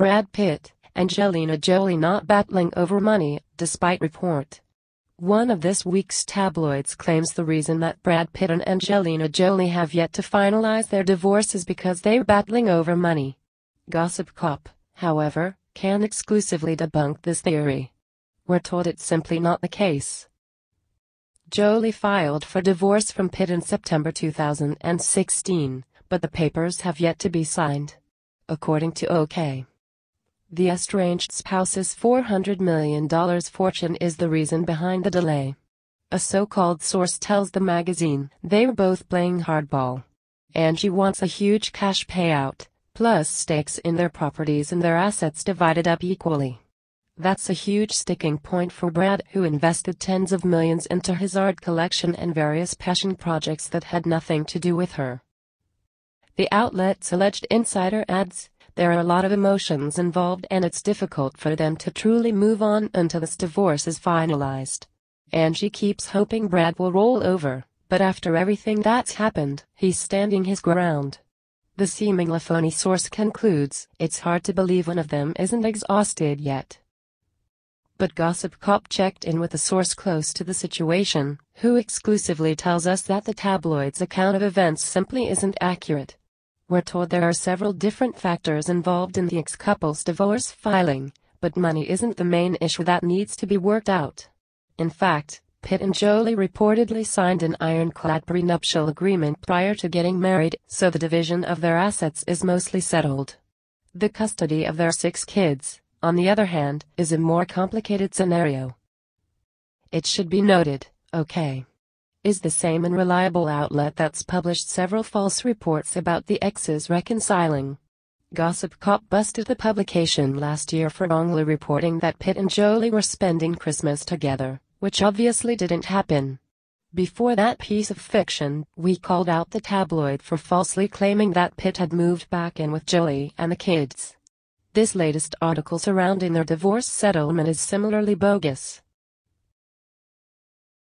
Brad Pitt, Angelina Jolie not battling over money, despite report. One of this week's tabloids claims the reason that Brad Pitt and Angelina Jolie have yet to finalize their divorce is because they're battling over money. Gossip Cop, however, can exclusively debunk this theory. We're told it's simply not the case. Jolie filed for divorce from Pitt in September 2016, but the papers have yet to be signed. According to OK. The estranged spouse's $400 million fortune is the reason behind the delay. A so-called source tells the magazine they're both playing hardball. Angie wants a huge cash payout, plus stakes in their properties and their assets divided up equally. That's a huge sticking point for Brad, who invested tens of millions into his art collection and various passion projects that had nothing to do with her. The outlet's alleged insider adds, "There are a lot of emotions involved and it's difficult for them to truly move on until this divorce is finalized." Angie keeps hoping Brad will roll over, but after everything that's happened, he's standing his ground. The seemingly phony source concludes, "It's hard to believe one of them isn't exhausted yet." But Gossip Cop checked in with a source close to the situation, who exclusively tells us that the tabloid's account of events simply isn't accurate. We're told there are several different factors involved in the ex-couple's divorce filing, but money isn't the main issue that needs to be worked out. In fact, Pitt and Jolie reportedly signed an ironclad prenuptial agreement prior to getting married, so the division of their assets is mostly settled. The custody of their 6 kids, on the other hand, is a more complicated scenario. It should be noted, OK. is the same and reliable outlet that's published several false reports about the exes reconciling. Gossip Cop busted the publication last year for wrongly reporting that Pitt and Jolie were spending Christmas together, which obviously didn't happen. Before that piece of fiction, we called out the tabloid for falsely claiming that Pitt had moved back in with Jolie and the kids. This latest article surrounding their divorce settlement is similarly bogus.